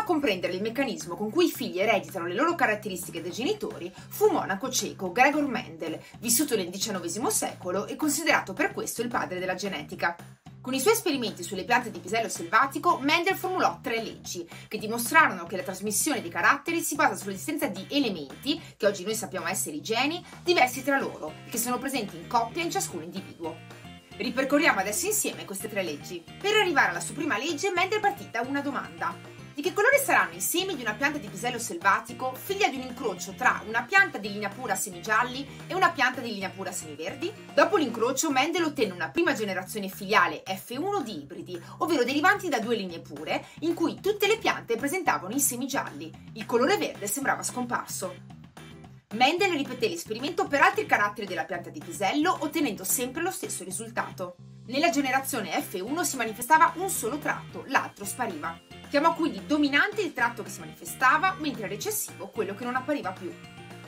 a comprendere il meccanismo con cui i figli ereditano le loro caratteristiche dai genitori fu un monaco ceco, Gregor Mendel, vissuto nel XIX secolo e considerato per questo il padre della genetica. Con i suoi esperimenti sulle piante di pisello selvatico, Mendel formulò 3 leggi, che dimostrarono che la trasmissione dei caratteri si basa sull'esistenza di elementi, che oggi noi sappiamo essere i geni, diversi tra loro, che sono presenti in coppia in ciascun individuo. Ripercorriamo adesso insieme queste 3 leggi. Per arrivare alla sua prima legge, Mendel partì da una domanda. Di che colore saranno i semi di una pianta di pisello selvatico, figlia di un incrocio tra una pianta di linea pura semigialli e una pianta di linea pura semiverdi? Dopo l'incrocio, Mendel ottenne una prima generazione filiale F1 di ibridi, ovvero derivanti da 2 linee pure, in cui tutte le piante presentavano i semi gialli. Il colore verde sembrava scomparso. Mendel ripeté l'esperimento per altri caratteri della pianta di pisello, ottenendo sempre lo stesso risultato. Nella generazione F1 si manifestava un solo tratto, l'altro spariva. Chiamò quindi dominante il tratto che si manifestava, mentre recessivo quello che non appariva più.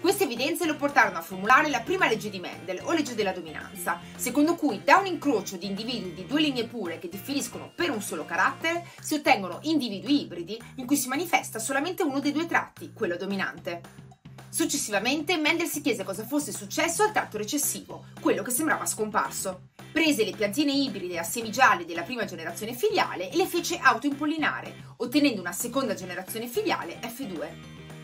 Queste evidenze lo portarono a formulare la prima legge di Mendel, o legge della dominanza, secondo cui da un incrocio di individui di 2 linee pure che differiscono per un solo carattere, si ottengono individui ibridi in cui si manifesta solamente uno dei 2 tratti, quello dominante. Successivamente Mendel si chiese cosa fosse successo al tratto recessivo, quello che sembrava scomparso. Prese le piantine ibride a semi gialli della prima generazione filiale e le fece autoimpollinare, ottenendo una seconda generazione filiale F2.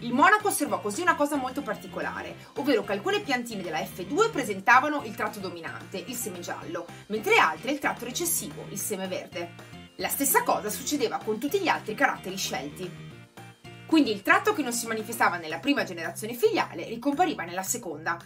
Il monaco osservò così una cosa molto particolare, ovvero che alcune piantine della F2 presentavano il tratto dominante, il seme giallo, mentre altre il tratto recessivo, il seme verde. La stessa cosa succedeva con tutti gli altri caratteri scelti. Quindi il tratto che non si manifestava nella prima generazione filiale ricompariva nella seconda.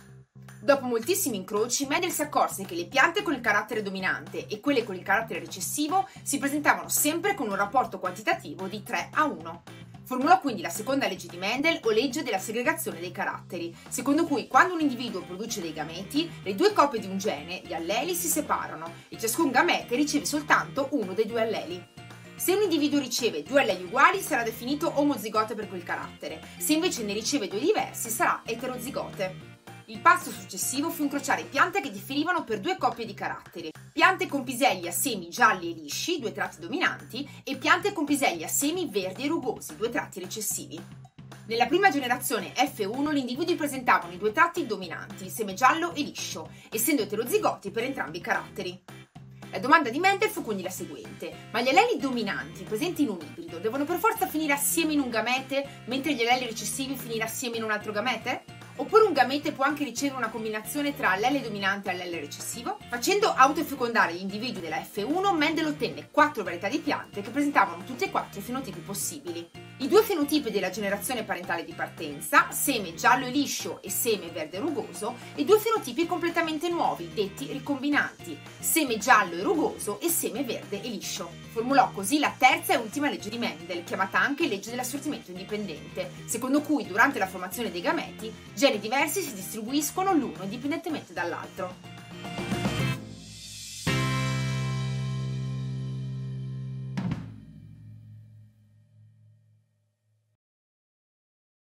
Dopo moltissimi incroci, Mendel si accorse che le piante con il carattere dominante e quelle con il carattere recessivo si presentavano sempre con un rapporto quantitativo di 3:1. Formulò quindi la seconda legge di Mendel, o legge della segregazione dei caratteri, secondo cui quando un individuo produce dei gameti, le 2 copie di un gene, gli alleli, si separano e ciascun gamete riceve soltanto uno dei 2 alleli. Se un individuo riceve 2 alleli uguali sarà definito omozigote per quel carattere, se invece ne riceve 2 diversi sarà eterozigote. Il passo successivo fu incrociare piante che differivano per 2 coppie di caratteri, piante con piselli a semi gialli e lisci, 2 tratti dominanti, e piante con piselli a semi verdi e rugosi, 2 tratti recessivi. Nella prima generazione F1 gli individui presentavano i 2 tratti dominanti, seme giallo e liscio, essendo eterozigoti per entrambi i caratteri. La domanda di Mendel fu quindi la seguente: ma gli alleli dominanti presenti in un ibrido devono per forza finire assieme in un gamete, mentre gli alleli recessivi finire assieme in un altro gamete? Oppure un gamete può anche ricevere una combinazione tra allele dominante e allele recessivo? Facendo autofecondare gli individui della F1, Mendel ottenne 4 varietà di piante che presentavano tutti e 4 i fenotipi possibili. I 2 fenotipi della generazione parentale di partenza, seme giallo e liscio e seme verde e rugoso, e 2 fenotipi completamente nuovi, detti ricombinanti, seme giallo e rugoso e seme verde e liscio. Formulò così la terza e ultima legge di Mendel, chiamata anche legge dell'assortimento indipendente, secondo cui durante la formazione dei gameti geni diversi si distribuiscono l'uno indipendentemente dall'altro.